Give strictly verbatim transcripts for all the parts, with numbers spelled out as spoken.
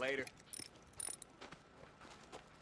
Later.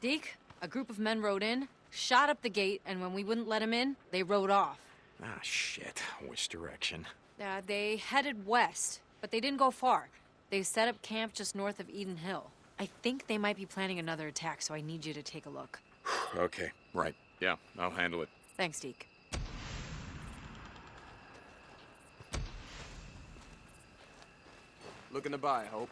Deke, a group of men rode in, shot up the gate, and when we wouldn't let them in, they rode off. Ah, shit. Which direction? Uh, they headed west, but they didn't go far. They set up camp just north of Eden Hill. I think they might be planning another attack, so I need you to take a look. Okay, right. Yeah, I'll handle it. Thanks, Deke. Looking to buy, Hope.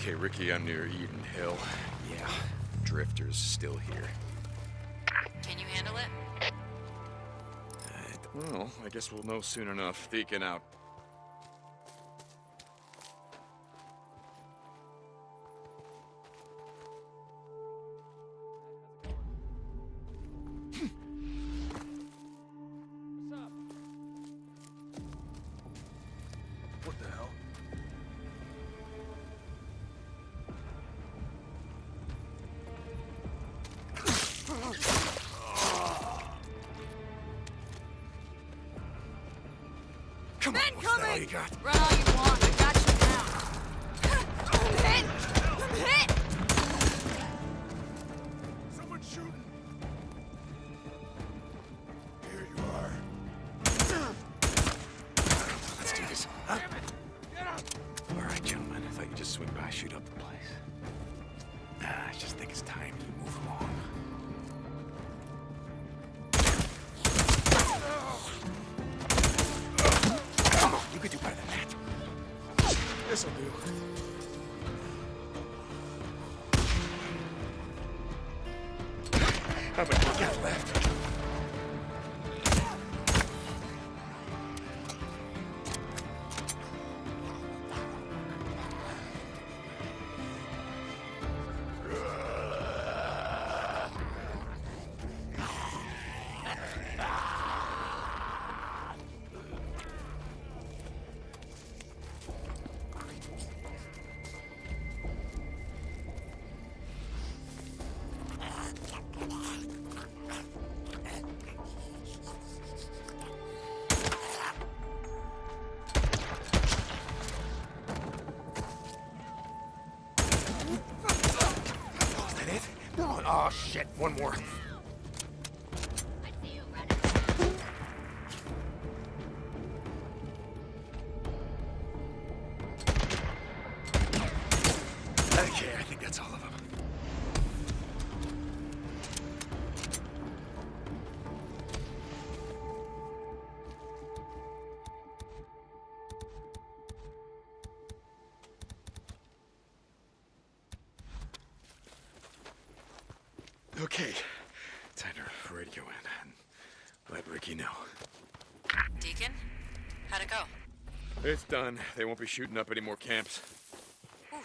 Okay, Rikki, I'm near Eden Hill. Yeah, Drifter's still here. Can you handle it? Uh, well, I guess we'll know soon enough. Deacon out. Oh, shit. One more. Okay, time to radio in and let Rikki know. Deacon, how'd it go? It's done. They won't be shooting up any more camps. Ooh,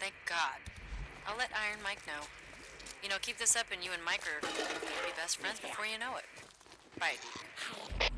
thank God. I'll let Iron Mike know. You know, keep this up and you and Mike are going to be best friends before you know it. Bye, Deacon.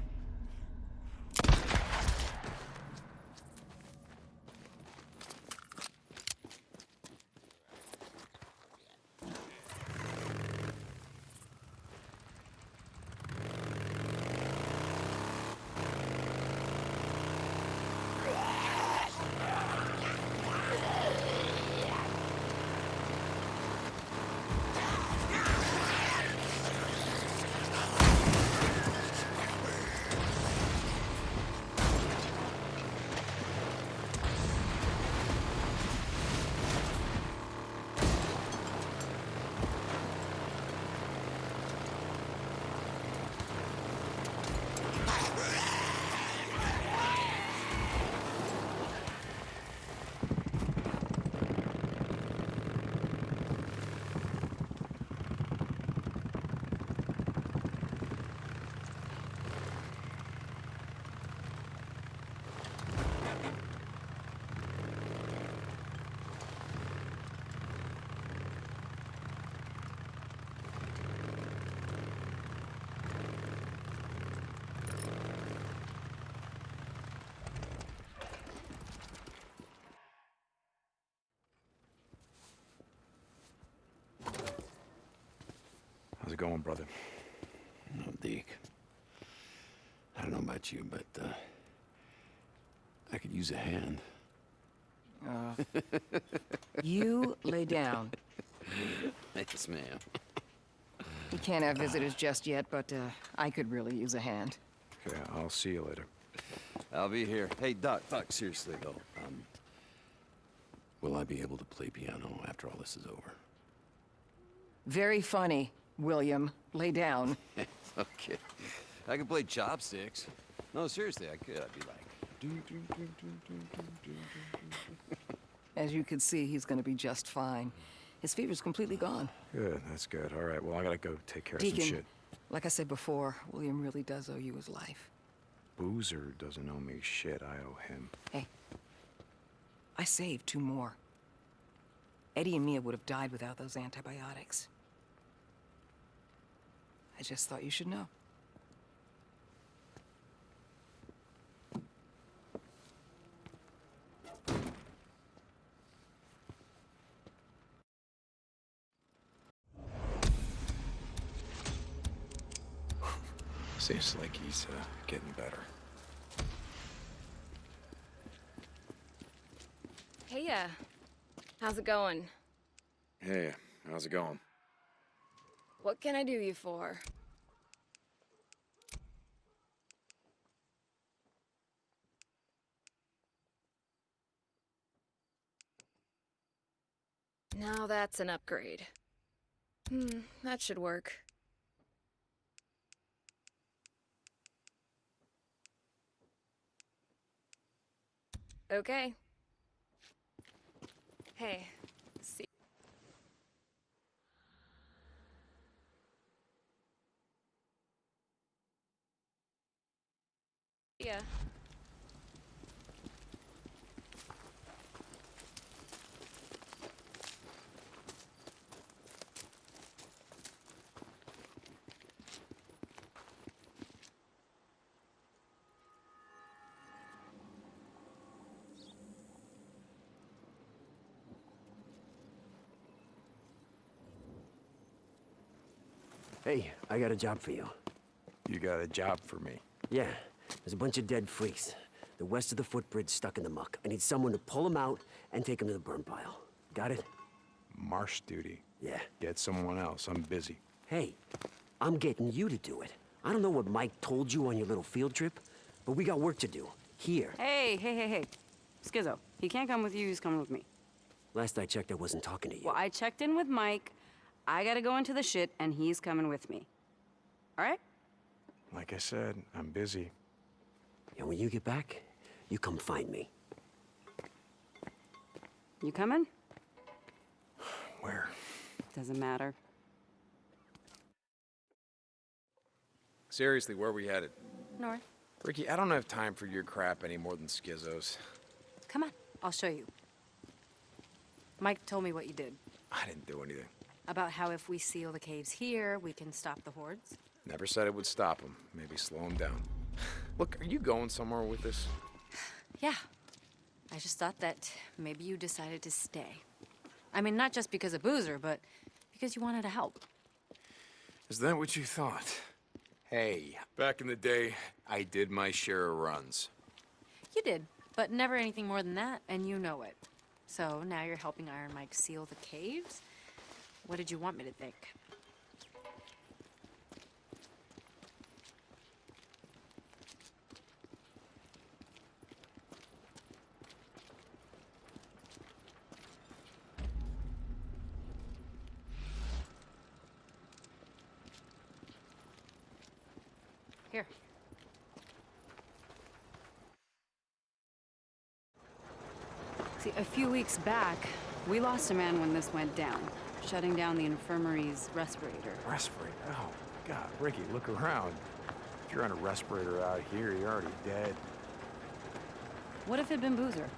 it going, brother? No, Deke. I don't know about you, but uh, I could use a hand. Uh, you lay down. Thanks, ma'am. We can't have visitors just yet, but uh, I could really use a hand. Okay, I'll see you later. I'll be here. Hey, Doc, Doc, seriously, though. Um, will I be able to play piano after all this is over? Very funny, William. Lay down. Okay. I could play chopsticks. No, seriously, I could. I'd be like... As you can see, he's going to be just fine. His fever's completely gone. Good, that's good. All right, well, I gotta go take care Deacon, of some shit. Like I said before, William really does owe you his life. Boozer doesn't owe me shit. I owe him. Hey, I saved two more. Eddie and Mia would have died without those antibiotics. I just thought you should know. Seems like he's uh, getting better. Hey, uh, how's it going? Hey, how's it going? What can I do you for? Now that's an upgrade. Hmm, that should work. Okay. Hey, see. Yeah. Hey, I got a job for you. You got a job for me? Yeah. There's a bunch of dead freaks. The west of the footbridge stuck in the muck. I need someone to pull them out and take them to the burn pile. Got it? Marsh duty. Yeah. Get someone else. I'm busy. Hey, I'm getting you to do it. I don't know what Mike told you on your little field trip, but we got work to do. Here. Hey, hey, hey, hey. Skizzo, he can't come with you. He's coming with me. Last I checked, I wasn't talking to you. Well, I checked in with Mike. I gotta go into the shit, and he's coming with me. All right? Like I said, I'm busy. And when you get back, you come find me. You coming? Where? Doesn't matter. Seriously, where are we headed? North. Rikki, I don't have time for your crap any more than Skizzo's. Come on, I'll show you. Mike told me what you did. I didn't do anything. About how if we seal the caves here, we can stop the hordes. Never said it would stop them. Maybe slow them down. Look, are you going somewhere with this? Yeah. I just thought that maybe you decided to stay. I mean, not just because of Boozer, but because you wanted to help. Is that what you thought? Hey, back in the day, I did my share of runs. You did, but never anything more than that, and you know it. So now you're helping Iron Mike seal the caves? What did you want me to think? Here. See, a few weeks back, we lost a man when this went down. Shutting down the infirmary's respirator. Respirator? Oh, God, Rikki, look around. If you're on a respirator out here, you're already dead. What if it'd been Boozer?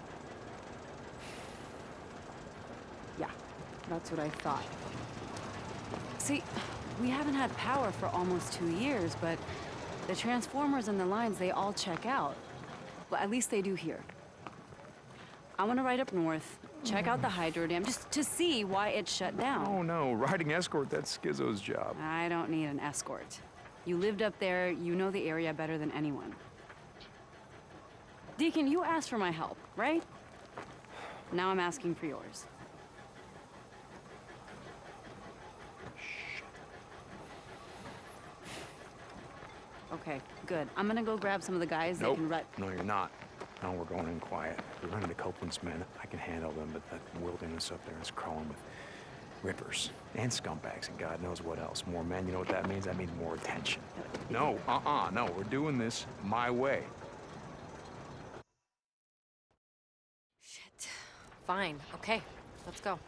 Yeah, that's what I thought. See, we haven't had power for almost two years, but the transformers and the lines, they all check out. Well, at least they do here. I want to ride up north, check out the hydro dam just to see why it shut down. Oh, no. Riding escort, that's Skizzo's job. I don't need an escort. You lived up there. You know the area better than anyone. Deacon, you asked for my help, right? Now I'm asking for yours. Okay, good. I'm gonna go grab some of the guys nope. that can rut- No, you're not. No, we're going in quiet. We're running to Copeland's men. I can handle them, but that wilderness up there is crawling with rippers and scumbags and God knows what else. More men, you know what that means? That means more attention. No, uh-uh, no. We're doing this my way. Shit. Fine. Okay, let's go.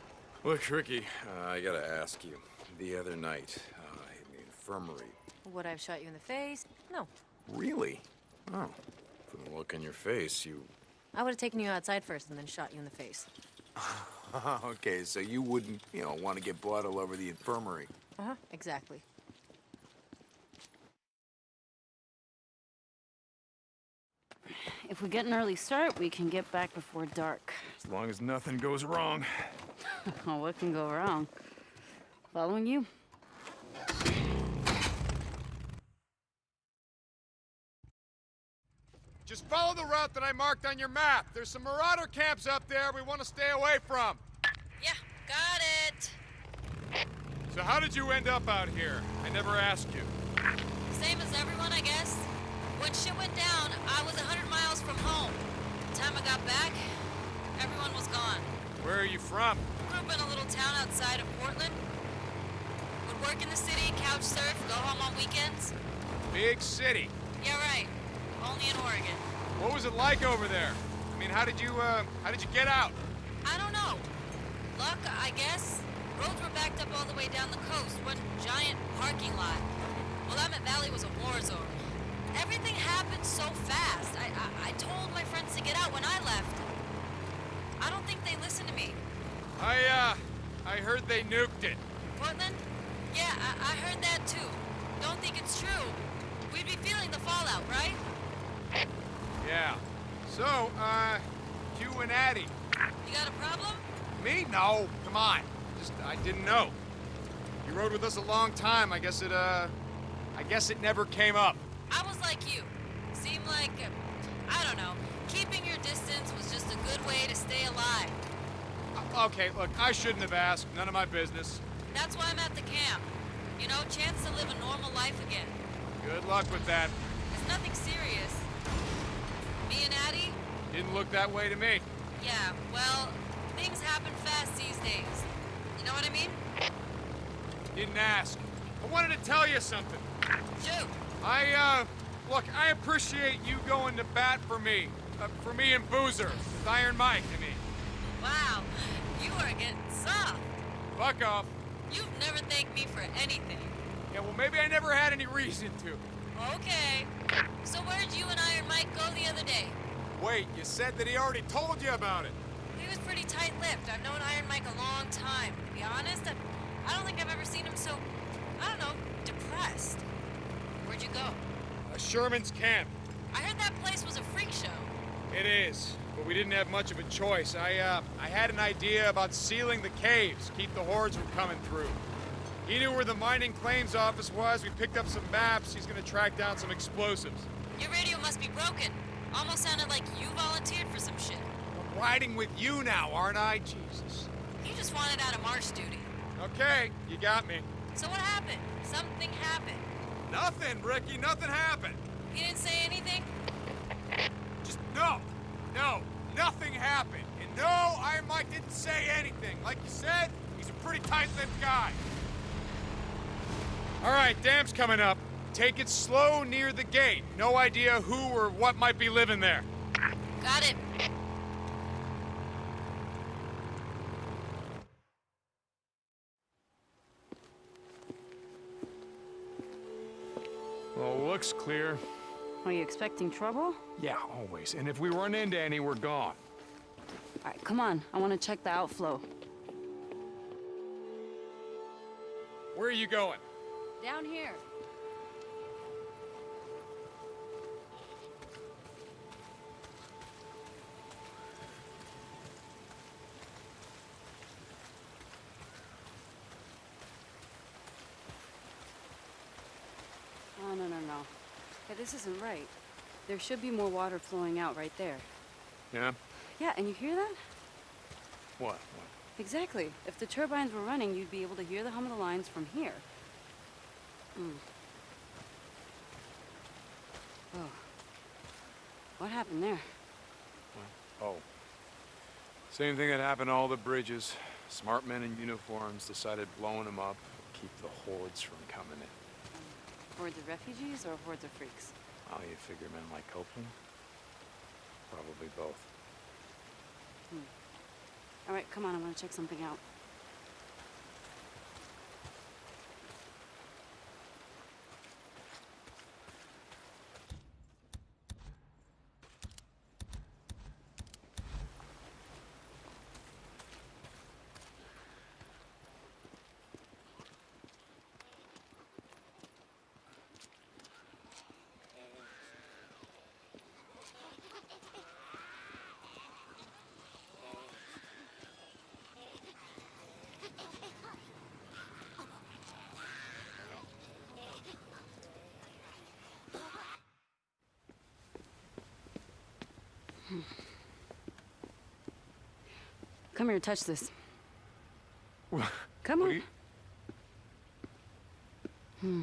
Look, Rikki, uh, I gotta ask you. The other night, uh, in the infirmary... Would I have shot you in the face? No. Really? Oh. From the look in your face, you... I would have taken you outside first and then shot you in the face. Okay, so you wouldn't, you know, want to get blood all over the infirmary. Uh-huh, exactly. If we get an early start, we can get back before dark. As long as nothing goes wrong. What can go wrong? Following you? Just follow the route that I marked on your map. There's some marauder camps up there we want to stay away from. Yeah, got it. So how did you end up out here? I never asked you. Same as everyone, I guess. When shit went down, I was a hundred miles from home. By the time I got back, everyone was gone. Where are you from? Grew up in a little town outside of Portland. Would work in the city, couch surf, go home on weekends. Big city. Yeah, right. Only in Oregon. What was it like over there? I mean, how did you, uh, how did you get out? I don't know. Luck, I guess. Roads were backed up all the way down the coast. One giant parking lot. Willamette Valley was a war zone. Everything happened so fast. I, I, I told my friends to get out when I left. I don't think they listened to me. I, uh, I heard they nuked it. Portland? Yeah, I, I heard that too. Don't think it's true. We'd be feeling the fallout, right? Yeah. So, uh, you and Addie. You got a problem? Me? No. Come on. Just, I didn't know. You rode with us a long time. I guess it, uh, I guess it never came up. I was like you. Seemed like, uh, I don't know, keeping your distance was just a good way to stay alive. Uh, okay, look, I shouldn't have asked. None of my business. That's why I'm at the camp. You know, chance to live a normal life again. Good luck with that. It's nothing serious. Me and Addie? Didn't look that way to me. Yeah, well, things happen fast these days. You know what I mean? Didn't ask. I wanted to tell you something. Shoot. I, uh, look, I appreciate you going to bat for me. Uh, for me and Boozer. With Iron Mike, I mean. Wow, you are getting soft. Fuck off. You've never thanked me for anything. Yeah, well, maybe I never had any reason to. Okay. So where'd you and Iron Mike go the other day? Wait, you said that he already told you about it. He was pretty tight-lipped. I've known Iron Mike a long time. To be honest, I, I don't think I've ever seen him so, I don't know, depressed. Where'd you go? Uh, Sherman's camp. I heard that place was a freak show. It is, but we didn't have much of a choice. I, uh, I had an idea about sealing the caves, keep the hordes from coming through. He knew where the mining claims office was. We picked up some maps. He's gonna track down some explosives. Your radio must be broken. Almost sounded like you volunteered for some shit. I'm riding with you now, aren't I? Jesus. You just wanted out of marsh duty. Okay, you got me. So what happened? Something happened. Nothing, Rikki. Nothing happened. You didn't say anything? Just no. No. Nothing happened. And no, Iron Mike didn't say anything. Like you said, he's a pretty tight-lipped guy. All right, dam's coming up. Take it slow near the gate. No idea who or what might be living there. Got it. Well, looks clear. Are you expecting trouble? Yeah, always. And if we run into any, we're gone. All right, come on. I want to check the outflow. Where are you going? Down here. Hey, this isn't right. There should be more water flowing out right there. Yeah? Yeah, and you hear that? What? What? Exactly. If the turbines were running, you'd be able to hear the hum of the lines from here. Mm. Oh. What happened there? Well, oh. Same thing that happened to all the bridges. Smart men in uniforms decided blowing them up would keep the hordes from coming in. Hordes of refugees or hordes of freaks? Oh, you figure men like Copeland? Probably both. Hmm. All right, come on, I want to check something out. Come here, touch this. Come on. Hmm.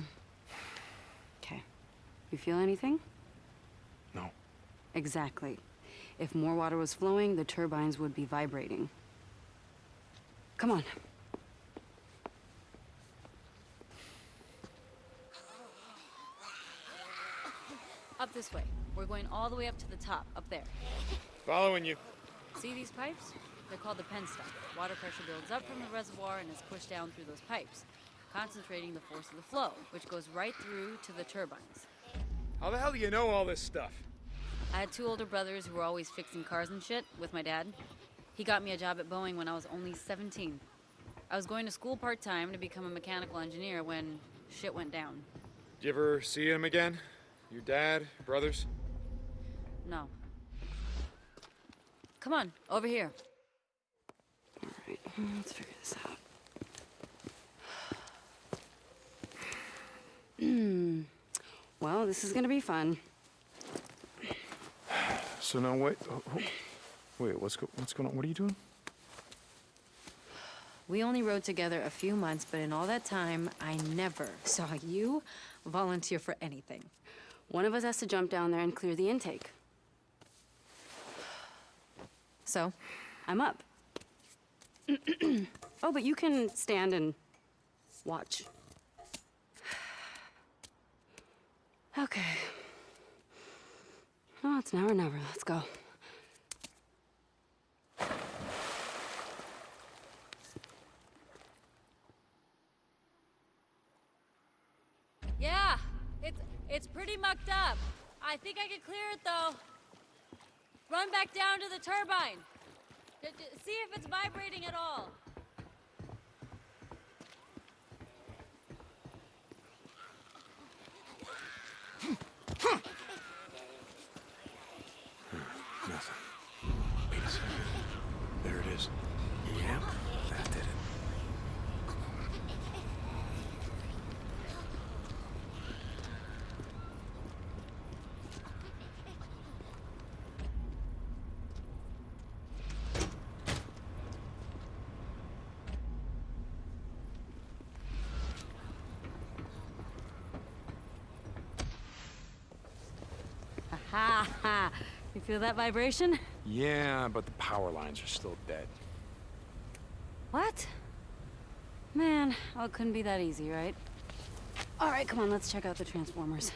Okay. You feel anything? No. Exactly. If more water was flowing, the turbines would be vibrating. Come on. Up this way. We're going all the way up to the top, up there. Following you. See these pipes? They're called the penstock. Water pressure builds up from the reservoir and is pushed down through those pipes, concentrating the force of the flow, which goes right through to the turbines. How the hell do you know all this stuff? I had two older brothers who were always fixing cars and shit with my dad. He got me a job at Boeing when I was only seventeen. I was going to school part-time to become a mechanical engineer when shit went down. Did you ever see him again? Your dad, brothers? No. Come on, over here. Alright, let's figure this out. Well, this is gonna be fun. So now wait, oh, oh. wait, what's go what's going on? What are you doing? We only rode together a few months, but in all that time, I never saw you volunteer for anything. One of us has to jump down there and clear the intake. So, I'm up. Oh, but you can stand and watch. Okay. Oh, it's now or never. Let's go. Yeah, it's it's pretty mucked up. I think I can clear it though. Run back down to the turbine. See if it's vibrating at all. Nothing. Wait a second. There it is. Yep, that did it. Ha ha! You feel that vibration? Yeah, but the power lines are still dead. What? Man, oh, it couldn't be that easy, right? All right, come on, let's check out the transformers.